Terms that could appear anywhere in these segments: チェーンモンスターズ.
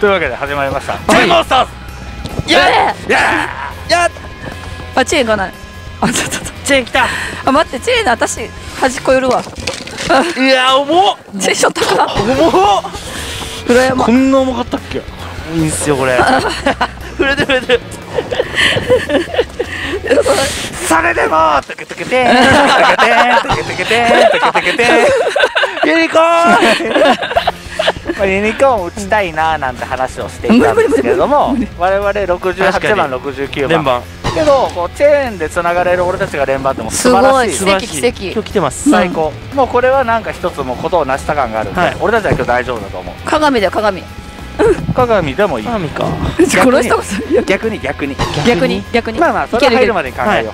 というわけで始まりましたチェーンモンスターズ。あ、チェーンがない。あ、ちょっとチェーン来た。あ、待って、チェーンの私端っこ寄るわ。いや、重っ。チェーンしょったか。重っ。裏山こんな重かったっけ。いいんすよこれ。触れて触れて。それでもトケトケてートケトケてートケトケてーユニコーンユニコーン打ちたいなーなんて話をしていたんですけれども、我々68番69番連番けど、こうチェーンでつながれる俺たちが連番でも素晴らしい。すごい奇跡奇跡。今日来てます。最高。もうこれはなんか一つもことを成した感があるんで、俺たちは今日大丈夫だと思う。鏡だよ鏡。鏡でもいい。鏡か。逆にまあまあそれ入るまでに考えよ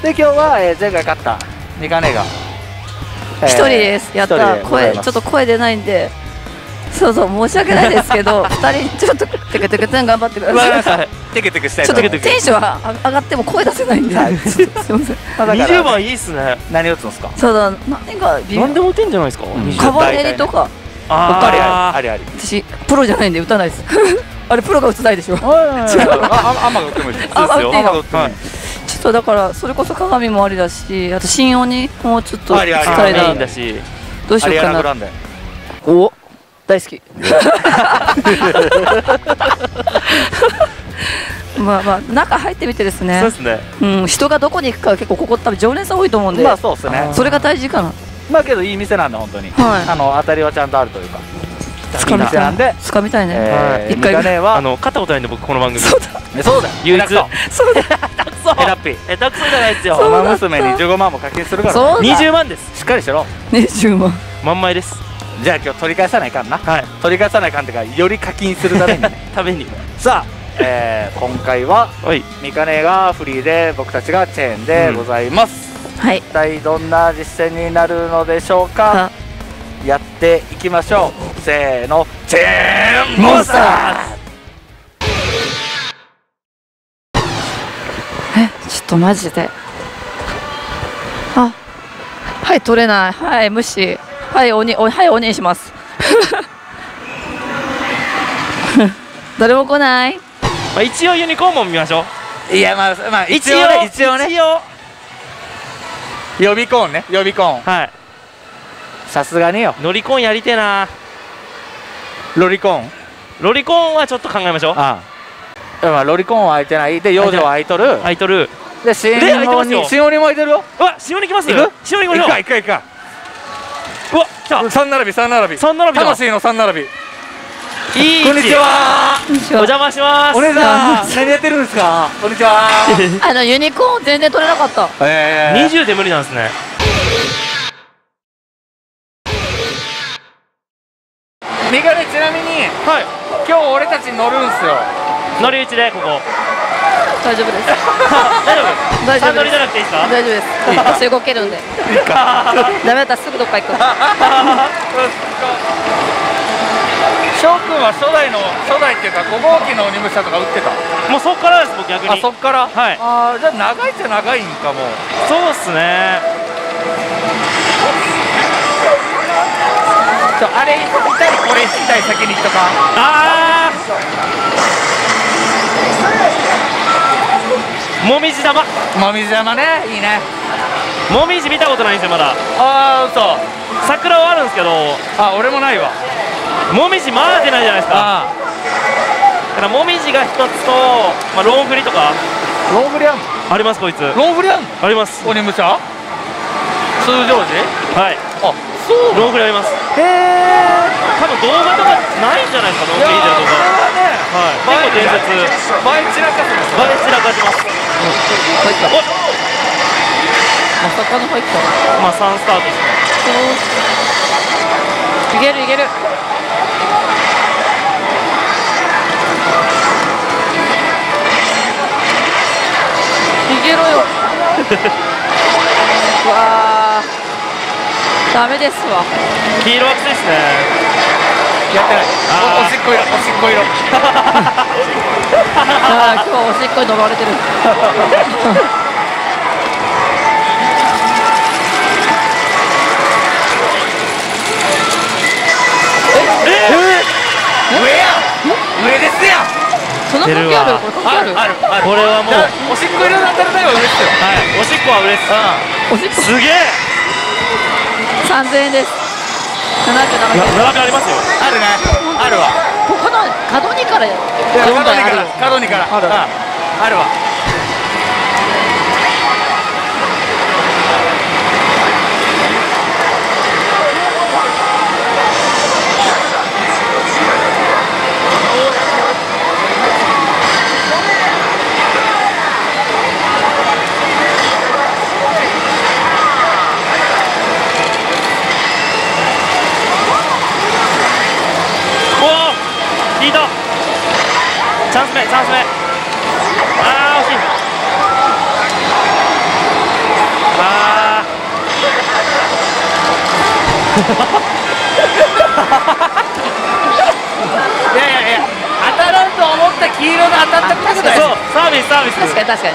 う。で今日は前回勝ったニカネが一人です。やった。声ちょっと声出ないんで、そうそう申し訳ないですけど、二人ちょっとテケテケ頑張ってください。テケテケしたい。ちょっとテンションは上がっても声出せないんで、すいません。20番いいっすね。何打つんですか。そうだ、何か何でも打てんじゃないですか。カバネリとか。あれあれ私プロじゃないんで打たないです。あれプロが打つないでしょ。あまが打ってもいいです。ちょっとだからそれこそ鏡もありだし、あと新音にもうちょっと伝えたいだし、どうしようかな。お大好き。まあまあ中入ってみてですね。そうですね。うん、人がどこに行くか結構ここ多分常連さん多いと思うんで。まあそうですね。それが大事かな。まあけどいい店なんだ本当に。あの当たりはちゃんとあるというか。いい店なんで。掴みたいね。一回ねは勝ったことないんで僕この番組。そうだ。そうだ。唯一。そうだ。えラッピー。えたくそじゃないですよ。馬娘に15万も課金するから。20万です。しっかりしろ。20万。万枚です。じゃあ今日取り返さないかんな。はい。取り返さないかんってかより課金するためにね。ために。さあ。今回はミカネがフリーで僕たちがチェーンでございます。はい、一体どんな実践になるのでしょうか。やっていきましょう。せーの、チェーンモンスターズ。ちょっとマジで。あ、はい取れない。はい無視。はい鬼、はい鬼します。誰も来ない。まあ一応ユニコーンも見ましょう。いやまあまあ一応ね一応。予備コーンね、予備コーン。はい、さすがによロリコーンやりてえな。ロリコーンはちょっと考えましょう。ああロリコーンは空いてないで、幼女は空いとるで、新鬼も空いてるよ。うわ新鬼来ます。新鬼来ましょう。行くか。うわ来た。3並び魂の3並び。こんにちは。お邪魔します。お姉さん、何やってるんですか。こんにちは。ユニコーン全然取れなかった。20で無理なんですね。ミカネちなみに、今日俺たち乗るんすよ。乗り打ちでここ。大丈夫です。大丈夫。3乗りじゃなくていいですか。大丈夫です。私動けるんで。ダメだったらすぐどっか行く。翔くんは初代っていうか5号機の鬼武者とか打ってた。もうそっからです僕逆に。あそっから。はい。ああじゃあ長いっちゃ長いんかも。そうっすね。あれ行ったりこれ行ったり先に行っとか。ああ。もみじ玉。もみじ玉ねいいね。もみじ見たことないんですよまだ。ああそう。桜はあるんですけど。あ俺もないわ。もみじまだ出ないじゃないですか。だからもみじが一つと、まあ、ロンフリとかロンフリあんあります。こいつロンフリあんあります。鬼武者通常時はい。あそうロンフリあります。へえ多分動画とかないんじゃないですか。ロンフリとかはい。結構伝説倍散らかします。まさかの入った。まあ3スタートですね。いけるいける。逃げろよ。わーダメですわ。黄色はきついですね。やってない。おしっこ色あー今日おしっこに飲まれてる。えっえっえっそのかきある、これはもうおしっこ入れなったらないは嬉しいよ。おしっこは嬉しい。すげえ。3000円です。77円ありますよ。あるね。あるわ。ここの角にから角にからあるわ。チャンス目、チャンス目。ああ、惜しい。ああ。いやいやいや、当たらんと思った黄色が当たったってことだよ。そう、サービス、サービス。確かに、確かに。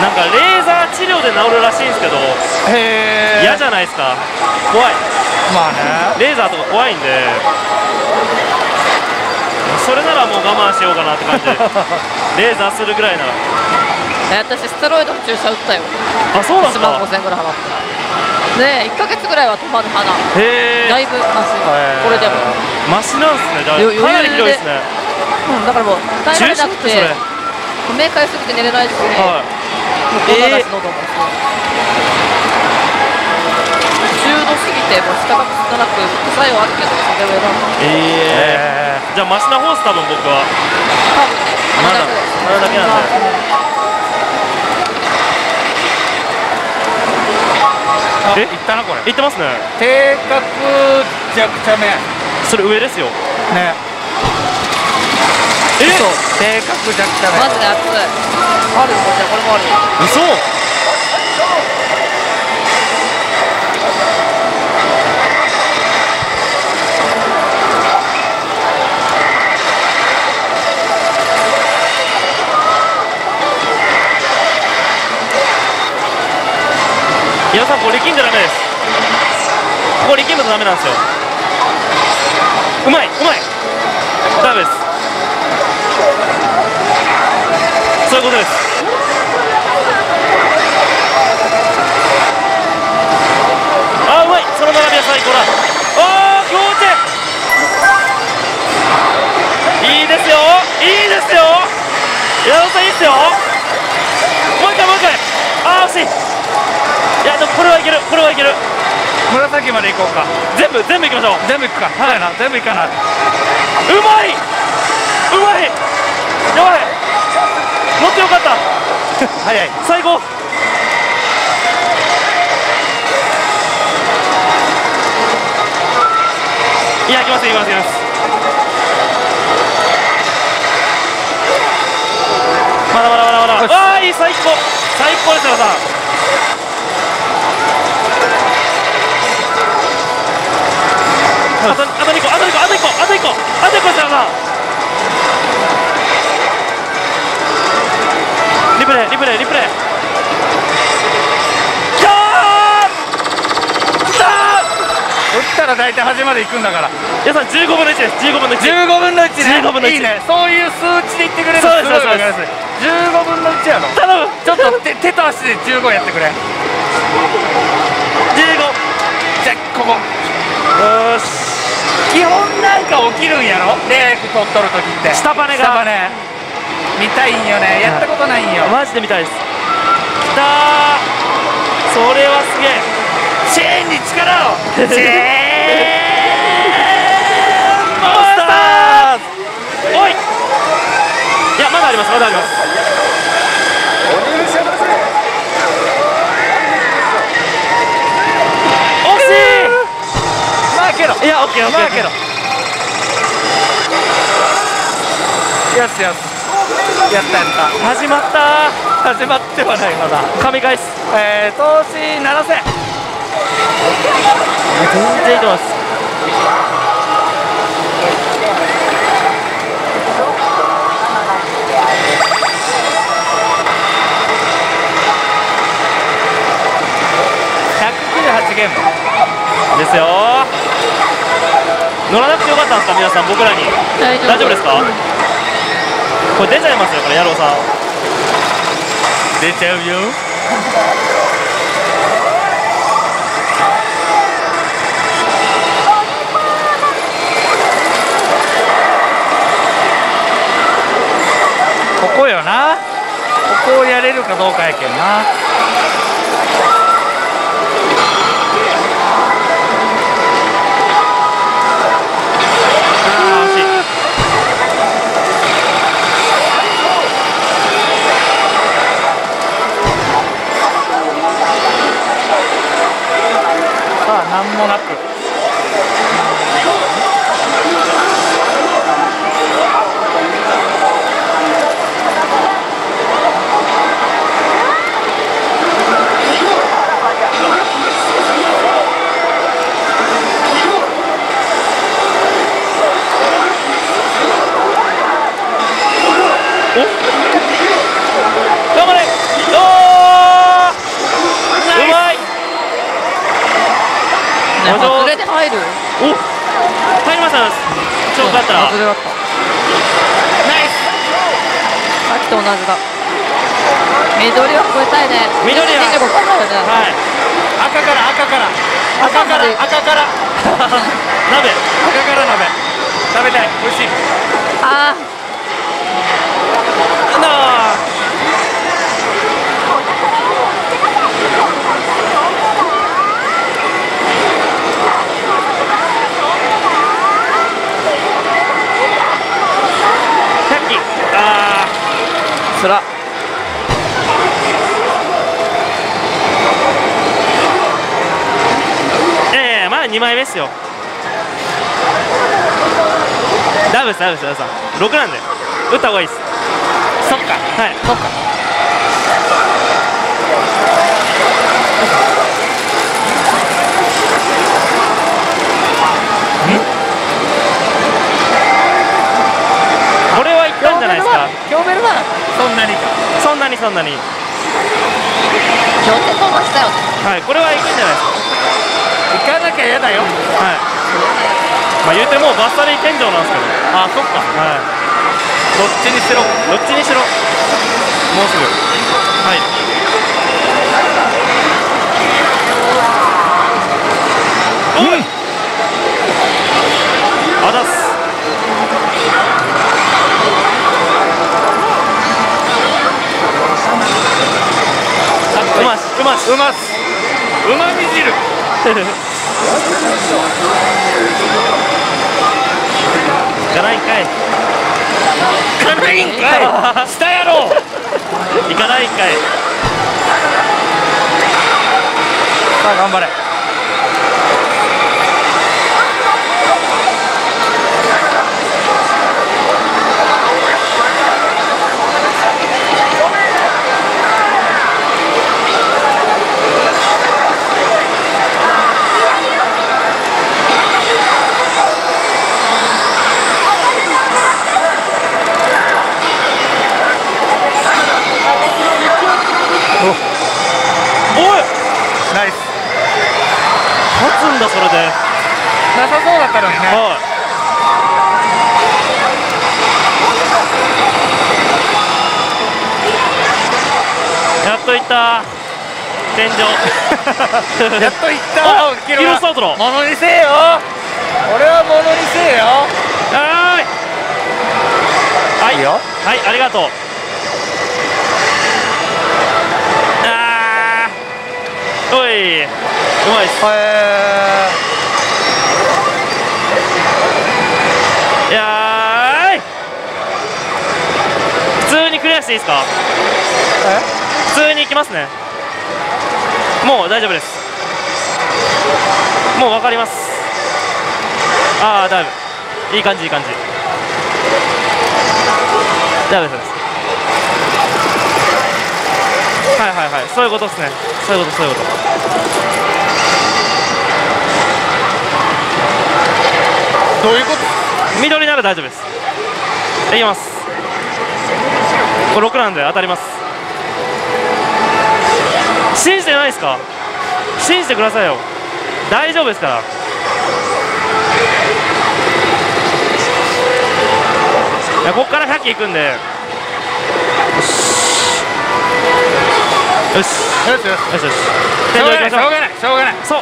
なんかレーザー治療で治るらしいんですけど。嫌じゃないですか。怖い。まあね、レーザーとか怖いんで、それならもう我慢しようかなって感じでレーザーするぐらいなら。私ステロイドの注射打ったよ。あ、そうなんだ。15000円ぐらい払ったで1ヶ月ぐらいは止まる鼻。だいぶマシ。これでもマシなんですね。だいぶかなりひどいですね。だからもう耐えられなくて目かゆすぎて寝れないし、もうこんなだし喉も10度過ぎてもう下が少なく副作用あるけど、それを選んだ。じゃあマシな方です多分。僕は多分ね、まだあれだけなんだよ。え、いったなこれ。いってますね。定格弱茶目。それ上ですよね。え、そう定格弱茶目。マジで熱い。ある。こちらこれもある。嘘。皆さん、これ力んじゃダメです。ここ力むとダメなんですよ。うまい、うまい。ダメです。そういうことです。あー、うまい。その並びは最高だ。あー、強烈。いいですよ、いいですよ。矢野さん、いいですよ。もう一回、もう一回。あー、惜しい。いや、でもこれはいける、これはいける。紫まで行こうか。全部行きましょう。全部行くか。はい、な、全部行かない。うまい、うまい。やばい、乗ってよかった。早い、最高。いや、行きます、行きます、行きます。まだまだまだまだ。わあ、いい。最高、最高ですよさん。あと1個したらさ、リプレイ、リプレイ、リプレイ。きゃー、きたー。打ったら大体端まで行くんだから。皆さん、15分の1です。15分の1ね。いいね、そういう数値で言ってくれる。そうです、そうです。15分の1やろ。頼む。ちょっと手と足で15やってくれ。15。じゃあ、ここ。よし。基本なんか起きるんやろ、レイク取っとるときって。下パネが、下パネ見たいんよね。やったことないんよ、マジで見たいです。きたー。それはすげえ。チェーンに力を。チェーンモンスターズ。おい、いや、まだあります、まだあります。いや、オッケー、オッケー、オッケー。よしよし、やったやった。始まったー。始まってはない、まだ。神返す。投資7000。全然いってます。198ゲームですよ。乗らなくてよかったんですか、皆さん、僕らに。大丈夫ですか、これ出ちゃいますよ、これ、野郎さん。出ちゃうよ。ここよな、ここをやれるかどうかやけんな。なんもなくお、入りました。超良かった。ナイス。さっきと同じだ。緑は超えたいね。緑は。はい。赤から。鍋。赤から鍋。食べたい。美味しい。ああ。なんだ。そらまだ2枚目っすよ。ダブス皆さん6なんで打った方がいいっす。そっか、はい、そっか。これはいったんじゃないですか。強めるな。そんなにはい、これはいくんじゃないですか。行かなきゃ嫌だよ。はい、まあ言うてもうバッサリ天井なんですけど。ああ、そっか。はい、どっちにしろもうすぐ。はい、おい、あだす。うまみ汁いかないんかい下やろう。いかないんかい。さあ頑張れ。天井やっといったー。キロソートのものにせえよ。俺はものにせえよ。はいよ、はい、ありがとう。あー、おい、うまいっす。いやー、普通にクリアしていいですか。普通に行きますね。もう大丈夫です。もう分かります。ああ、だいぶいい感じだいぶです。はい、そういうことですね。そういうことどういうこと。緑なら大丈夫です。いきます。これ6なんで当たります。信じてないですか。信じてくださいよ。大丈夫ですから。やここから100機いくんで、よしよしよしよしよし、天井行きましょう。しょうがないしょうがない。そう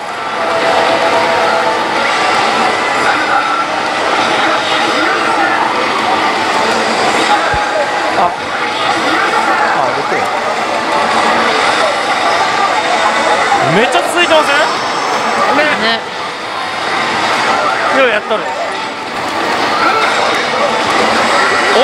めっちゃ続いてません？ね。ようやっとる。おお、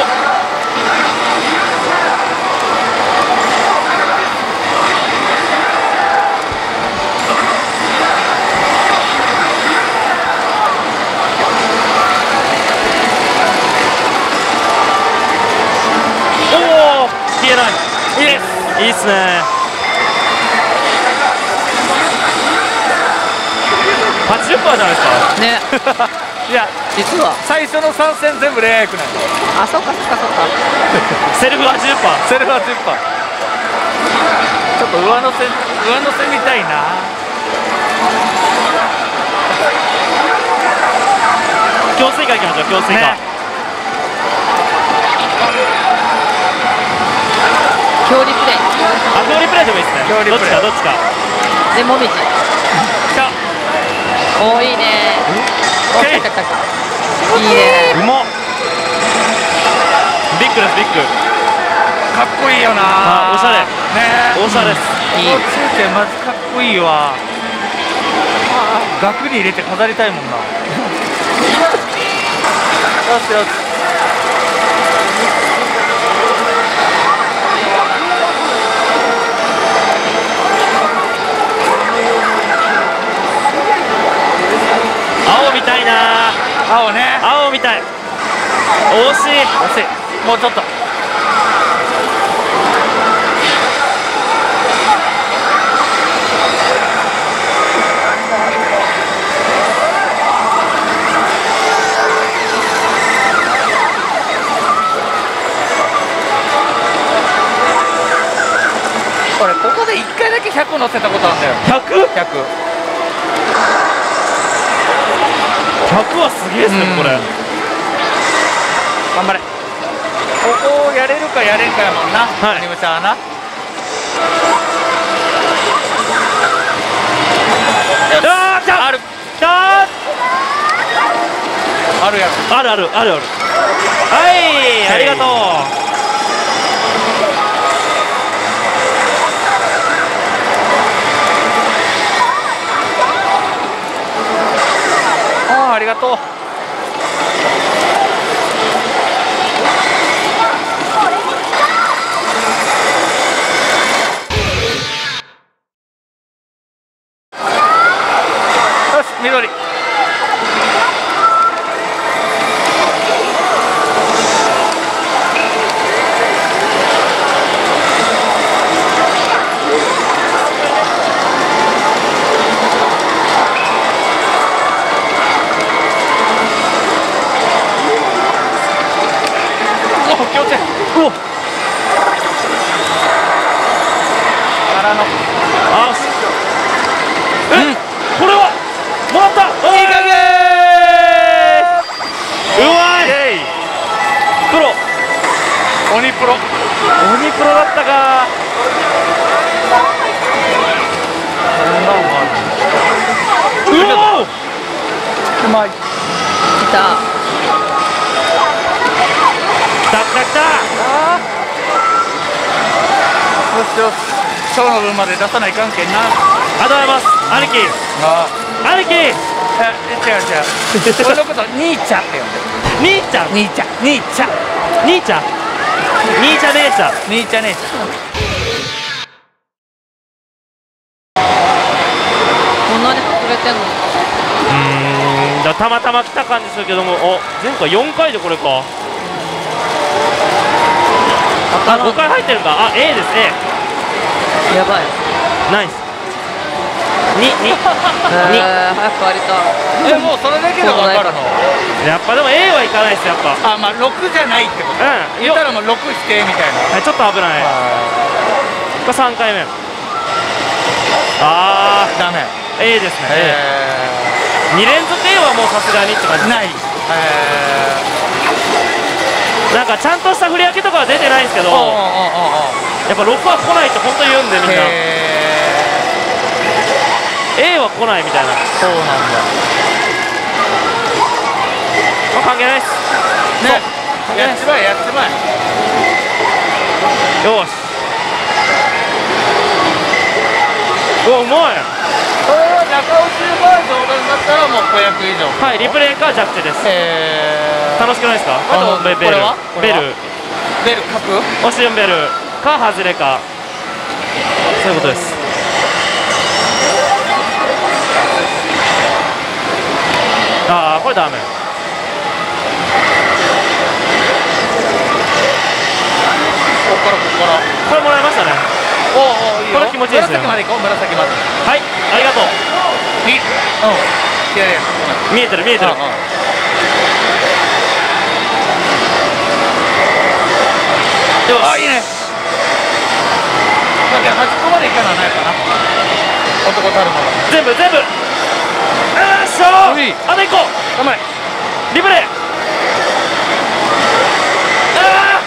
消えない。いいです。いいっすね。80%じゃないですかね。いや実は最初の3戦全部0やくない。あ、そうかそうかそうか。セルフ 80%、 セルフ 80%、 ちょっと上乗せみたいな。強水化いきましょう、強水化、ね、強リプレイ、あ、強リプレイでもいいですね。どっちかどっちかで、もみじ来た。お、いいね。いいね。うまっ。ビッグですビッグ。かっこいいよな。おしゃれ。ね。おしゃれです。この中継まずかっこいいわ。額に入れて飾りたいもんな。よしよし。青ね、青みたい。惜しい惜しい、もうちょっと。これここで1回だけ100乗せたことあるんだよ。 100?100100はすげえっすね、これ。頑張れ。ここをやれるかやれんかやもんな、アニムちゃんはな。あー、来た！ある！来た！あるやろ。あるあるあるある。はい、ありがとう。ありがとう。よし、緑。まで出さない関係な。ありがとうございます、兄貴。兄貴。違う違う。俺のこと兄ちゃんって呼んでる。兄ちゃん。兄ちゃん。兄ちゃん。兄ちゃん。兄ちゃん姉ちゃん。兄ちゃん姉ちゃん。こんなに隠れてんの。じゃあたまたま来た感じするけども、お、前回4回でこれか。あ、5回入ってるか。あ、A ですね。やばい。ナイス。2。早く割れた。え、もうそれだけで分かるの。やっぱでも A はいかないですやっぱ。あ、まあ6じゃないってこと。うん。言ったらもう6否定みたいな。ちょっと危ない。これ3回目。ああ、ダメ。A ですね。2連続 A はもうさすがにって感じ。ない。なんかちゃんとした振り分けとかは出てないんですけど、やっぱ6は来ないって本当に言うんでみんな、A は来ないみたいな。そうなんだ、まあ、関係ないっすね。やっちまえやっちまえ、よし。うわうまい。これは中落ちバージョンだったらもう500以上、はい、リプレイか弱手です。楽しくないですか。あとベル、ベル角オシンベルかハズレか、そういうことです。ああこれダメ。こっからこれもらいましたね。おおいいよ、これ気持ちいいですね。紫まで行こう、紫まで、はい、ありがとう。いやいや見えてる見えてる。あ、いいね。だけど端っこまで行かないかな。男たるもの。全部全部。よっしゃー。あと一個。頑張れ。リプレイ。ああ。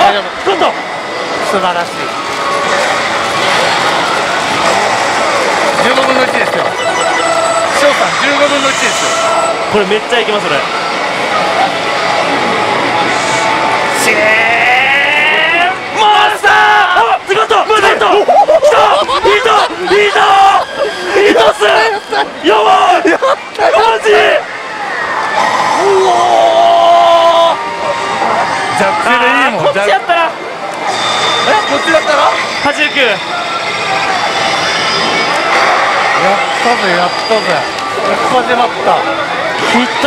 大丈夫。今度。素晴らしい。15分の1ですよ。翔さん15分の1ですよ。これめっちゃいきますね。しねー。やばい、マジ。おお。ジャックセルいいもん。こっちだったら。こっちだったら。89。やったぜ、やったぜ。始まった。ヒット。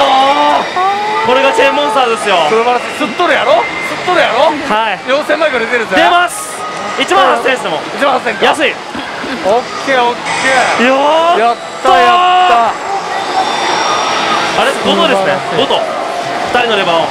これがチェーンモンスターですよ。素晴らしい。すっとるやろ。すっとるやろ。はい。4000枚ぐらい出るぜ。出ます。18000円ですもん。18000円。安い。オッケーオッケー。やったやった。あれ5度ですね。5度2人のレバーを5